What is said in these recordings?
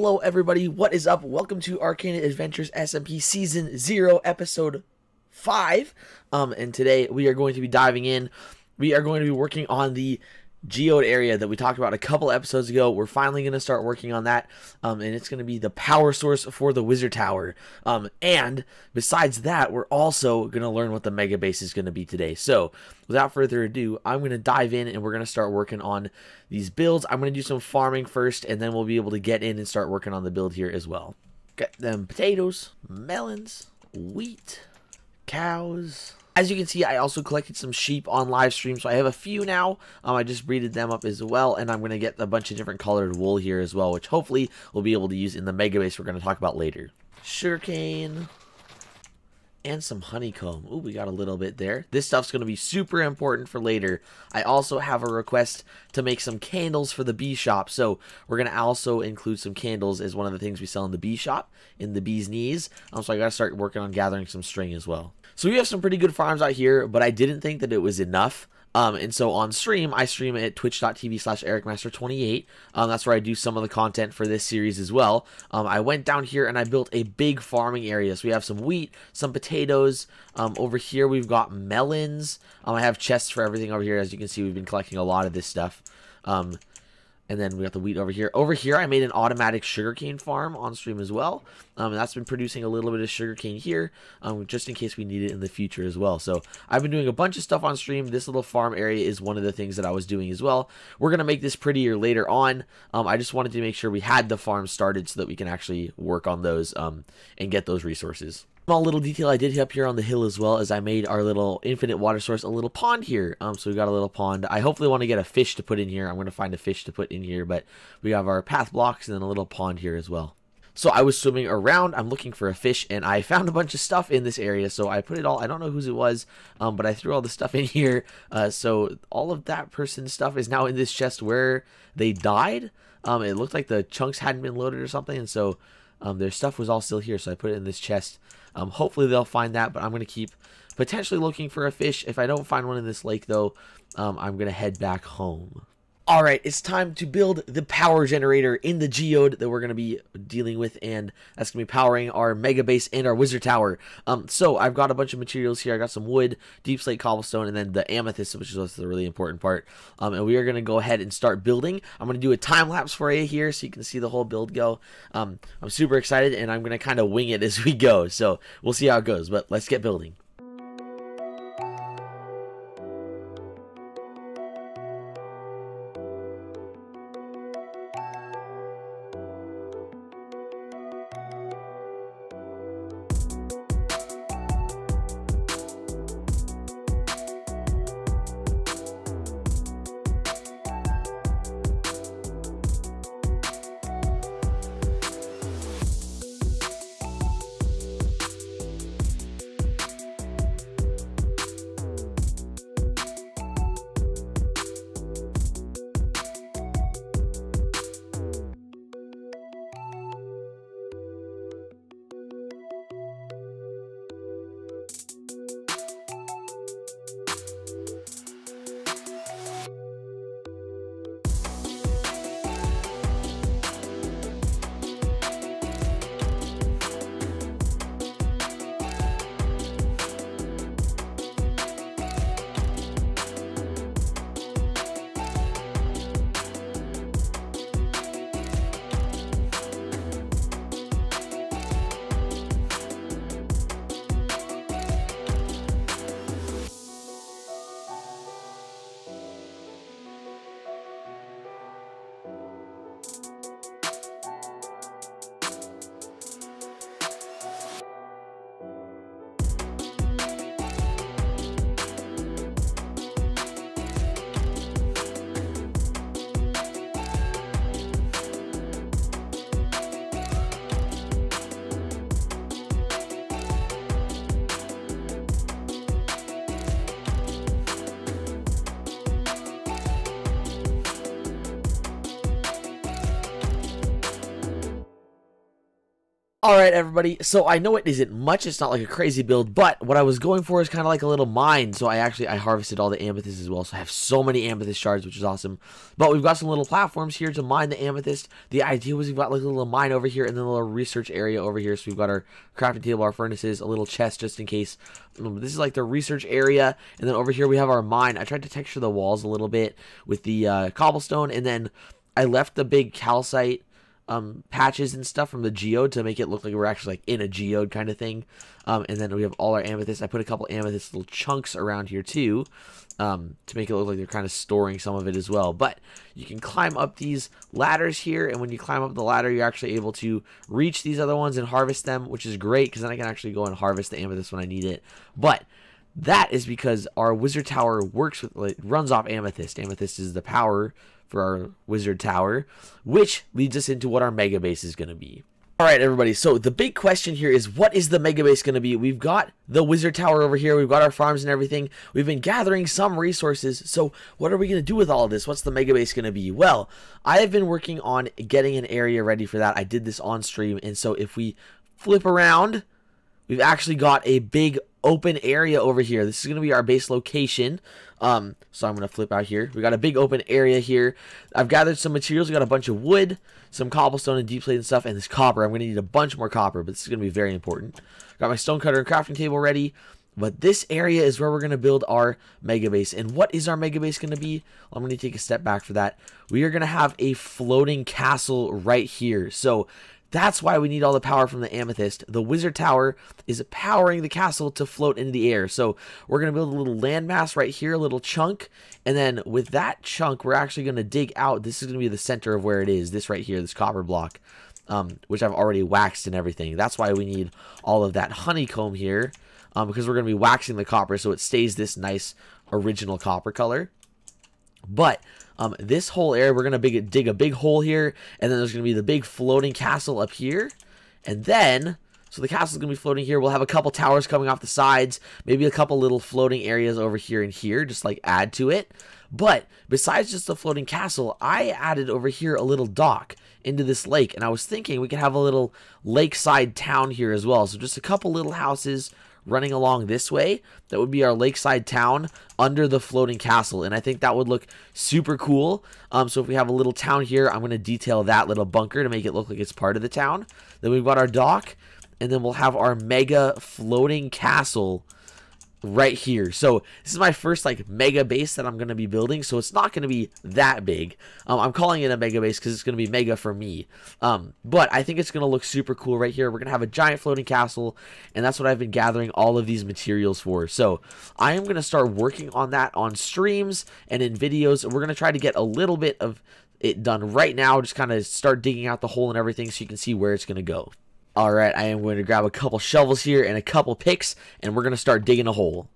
Hello everybody, what is up? Welcome to Arcane Adventures SMP Season 0, Episode 5. And today we are going to be diving in. We are going to be working on the geode area that we talked about a couple episodes ago. We're finally going to start working on that. And it's going to be the power source for the wizard tower. And besides that, we're also going to learn what the mega base is going to be today. So without further ado, I'm going to dive in and we're going to start working on these builds. I'm going to do some farming first, and then we'll be able to get in and start working on the build here as well. Got them potatoes, melons, wheat, cows. As you can see, I also collected some sheep on live stream, so I have a few now. I just breeded them up as well, and I'm going to get a bunch of different colored wool here as well, which hopefully we'll be able to use in the mega base we're going to talk about later. Sugarcane and some honeycomb. Ooh, we got a little bit there. This stuff's going to be super important for later. I also have a request to make some candles for the bee shop, so we're going to also include some candles as one of the things we sell in the bee shop, in the bee's knees. So I got to start working on gathering some string as well. So we have some pretty good farms out here, but I didn't think that it was enough. And so on stream, I stream at twitch.tv/ericmaster28. That's where I do some of the content for this series as well. I went down here and I built a big farming area. So we have some wheat, some potatoes. Over here, we've got melons. I have chests for everything over here. As you can see, we've been collecting a lot of this stuff. And then we got the wheat over here. Over here, I made an automatic sugarcane farm on stream as well. And that's been producing a little bit of sugarcane here, just in case we need it in the future as well. So I've been doing a bunch of stuff on stream. This little farm area is one of the things that I was doing as well. We're going to make this prettier later on. I just wanted to make sure we had the farm started so that we can actually work on those and get those resources. Small little detail I did up here on the hill as well, as I made our little infinite water source a little pond here. So we got a little pond. I hopefully want to get a fish to put in here. I'm going to find a fish to put in here, but we have our path blocks and then a little pond here as well. So I was swimming around, I'm looking for a fish, and I found a bunch of stuff in this area. So I put it all, I don't know whose it was, but I threw all the stuff in here. So all of that person's stuff is now in this chest where they died. It looked like the chunks hadn't been loaded or something, and so their stuff was all still here, so I put it in this chest. Hopefully they'll find that, but I'm going to keep potentially looking for a fish. If I don't find one in this lake, though, I'm going to head back home. All right, it's time to build the power generator in the geode that we're going to be dealing with, and that's going to be powering our mega base and our wizard tower. So I've got a bunch of materials here. I got some wood, deep slate cobblestone, and then the amethyst, which is the really important part. And we are going to go ahead and start building. I'm going to do a time lapse for you here so you can see the whole build go. I'm super excited, and I'm going to kind of wing it as we go. So we'll see how it goes, but let's get building. Alright everybody, so I know it isn't much, it's not like a crazy build, but what I was going for is kind of like a little mine, so I harvested all the amethyst as well, so I have so many amethyst shards, which is awesome. But we've got some little platforms here to mine the amethyst. The idea was we've got like a little mine over here and then a little research area over here, so we've got our crafting table, our furnaces, a little chest just in case. This is like the research area, and then over here we have our mine. I tried to texture the walls a little bit with the cobblestone, and then I left the big calcite patches and stuff from the geode to make it look like we're actually like in a geode kind of thing, and then we have all our amethyst. I put a couple amethyst little chunks around here too, to make it look like they're kind of storing some of it as well. But you can climb up these ladders here, and when you climb up the ladder you're actually able to reach these other ones and harvest them, which is great because then I can actually go and harvest the amethyst when I need it. But that is because our wizard tower works with, like, runs off amethyst. Amethyst is the power for our wizard tower, which leads us into what our mega base is going to be. Alright everybody, so the big question here is, what is the mega base going to be? We've got the wizard tower over here, we've got our farms and everything, we've been gathering some resources, so what are we going to do with all of this? What's the mega base going to be? Well, I have been working on getting an area ready for that. I did this on stream, and so if we flip around, we've actually got a big open area over here. This is going to be our base location. So I'm going to flip out here. We got a big open area here. I've gathered some materials. We got a bunch of wood, some cobblestone and deep slate and stuff, and this copper. I'm going to need a bunch more copper, but this is going to be very important. Got my stone cutter and crafting table ready. But this area is where we're going to build our mega base. And what is our mega base going to be? I'm going to take a step back for that. We are going to have a floating castle right here. So that's why we need all the power from the amethyst. The wizard tower is powering the castle to float into the air. So we're going to build a little landmass right here, a little chunk. And then with that chunk, we're actually going to dig out. This is going to be the center of where it is, this right here, this copper block, which I've already waxed and everything. That's why we need all of that honeycomb here, because we're going to be waxing the copper so it stays this nice original copper color. But this whole area, we're going to dig a big hole here, and then there's going to be the big floating castle up here. And then, so the castle's going to be floating here. We'll have a couple towers coming off the sides, maybe a couple little floating areas over here and here, just like add to it. But besides just the floating castle, I added over here a little dock into this lake, and I was thinking we could have a little lakeside town here as well. So just a couple little houses running along this way, that would be our lakeside town under the floating castle, and I think that would look super cool. So if we have a little town here, I'm going to detail that little bunker to make it look like it's part of the town. Then we've got our dock, and then we'll have our mega floating castle right here. So this is my first like mega base that I'm going to be building, so it's not going to be that big. I'm calling it a mega base because it's going to be mega for me, but I think it's going to look super cool right here. We're going to have a giant floating castle, and that's what I've been gathering all of these materials for. So I am going to start working on that on streams and in videos. We're going to try to get a little bit of it done right now, just kind of start digging out the hole and everything so you can see where it's going to go. Alright, I am going to grab a couple shovels here and a couple picks, and we're going to start digging a hole.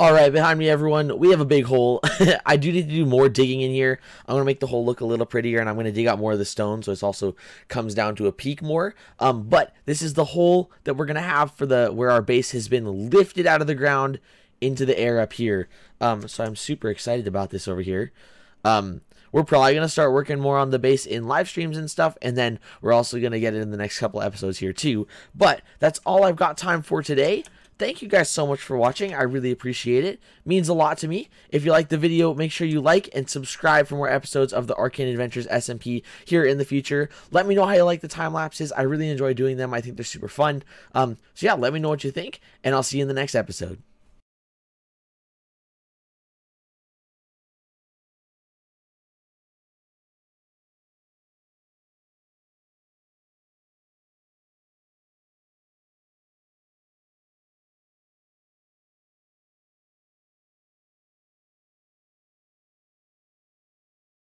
Alright, behind me everyone, we have a big hole. I do need to do more digging in here. I'm going to make the hole look a little prettier, and I'm going to dig out more of the stone so it also comes down to a peak more. But this is the hole that we're going to have for the where our base has been lifted out of the ground into the air up here. So I'm super excited about this over here. We're probably going to start working more on the bass in live streams and stuff, and then we're also going to get it in the next couple episodes here too. But that's all I've got time for today. Thank you guys so much for watching. I really appreciate it. It means a lot to me. If you liked the video, make sure you like and subscribe for more episodes of the Arcane Adventures SMP here in the future. Let me know how you like the time lapses. I really enjoy doing them. I think they're super fun. So yeah, let me know what you think, and I'll see you in the next episode.